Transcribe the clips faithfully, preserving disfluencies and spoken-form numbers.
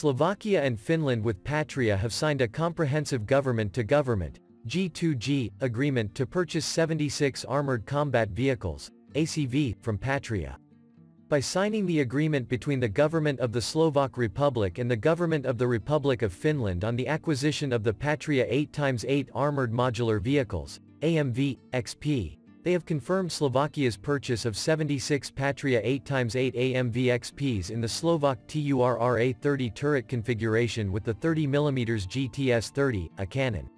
Slovakia and Finland with Patria have signed a comprehensive government-to-government, G two G, agreement to purchase seventy-six armored combat vehicles, A C V, from Patria. By signing the agreement between the government of the Slovak Republic and the government of the Republic of Finland on the acquisition of the Patria eight by eight armored modular vehicles, A M V X P, they have confirmed Slovakia's purchase of seventy-six Patria eight by eight A M V X Ps in the Slovak T U R R A thirty turret configuration with the thirty millimeter G T S thirty A cannon.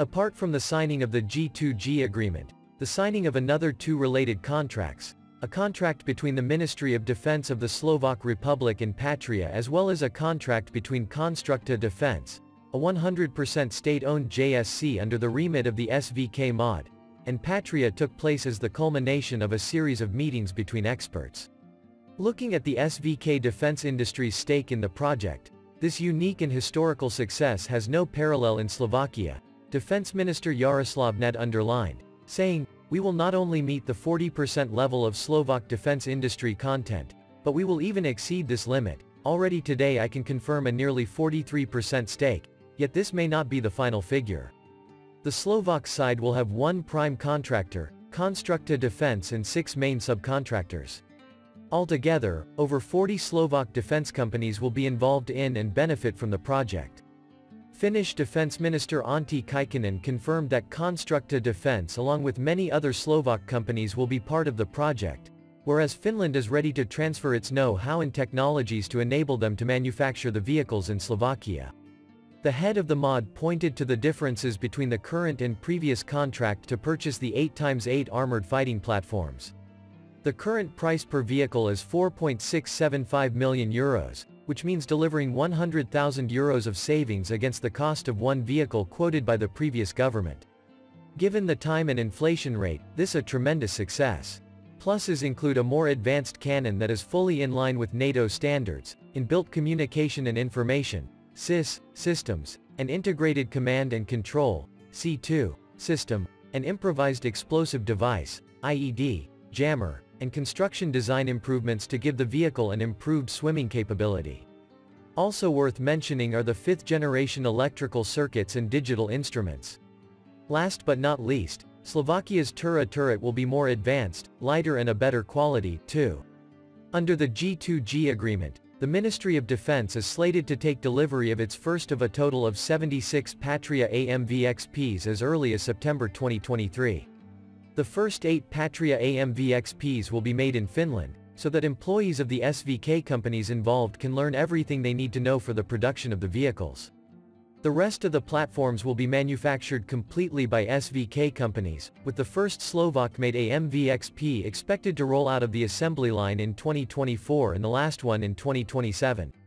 Apart from the signing of the G two G agreement, the signing of another two related contracts, a contract between the Ministry of Defence of the Slovak Republic and Patria, as well as a contract between Konštrukta Defence, a one hundred percent state-owned J S C under the remit of the S V K mod, and Patria, took place as the culmination of a series of meetings between experts. Looking at the S V K defense industry's stake in the project, this unique and historical success has no parallel in Slovakia, Defense Minister Yaroslav Ned underlined, saying, "We will not only meet the forty percent level of Slovak defense industry content, but we will even exceed this limit. Already today I can confirm a nearly forty-three percent stake, yet this may not be the final figure." The Slovak side will have one prime contractor, Konštrukta Defence, and six main subcontractors. Altogether, over forty Slovak defense companies will be involved in and benefit from the project. Finnish Defense Minister Antti Kaikkonen confirmed that Konštrukta Defence, along with many other Slovak companies, will be part of the project, whereas Finland is ready to transfer its know-how and technologies to enable them to manufacture the vehicles in Slovakia. The head of the mod pointed to the differences between the current and previous contract to purchase the eight by eight armored fighting platforms. The current price per vehicle is four point six seven five million euros, which means delivering one hundred thousand euros of savings against the cost of one vehicle quoted by the previous government. Given the time and inflation rate, this is a tremendous success. Pluses include a more advanced cannon that is fully in line with NATO standards, inbuilt communication and information (S I S) systems, an integrated command and control C two system, an improvised explosive device I E D, jammer, and construction design improvements to give the vehicle an improved swimming capability. Also worth mentioning are the fifth-generation electrical circuits and digital instruments. Last but not least, Slovakia's Tura turret will be more advanced, lighter and a better quality, too. Under the G two G agreement, the Ministry of Defense is slated to take delivery of its first of a total of seventy-six Patria A M V X Ps as early as September twenty twenty-three. The first eight Patria A M V X Ps will be made in Finland, so that employees of the S V K companies involved can learn everything they need to know for the production of the vehicles. The rest of the platforms will be manufactured completely by S V K companies, with the first Slovak-made A M V X P expected to roll out of the assembly line in twenty twenty-four and the last one in twenty twenty-seven.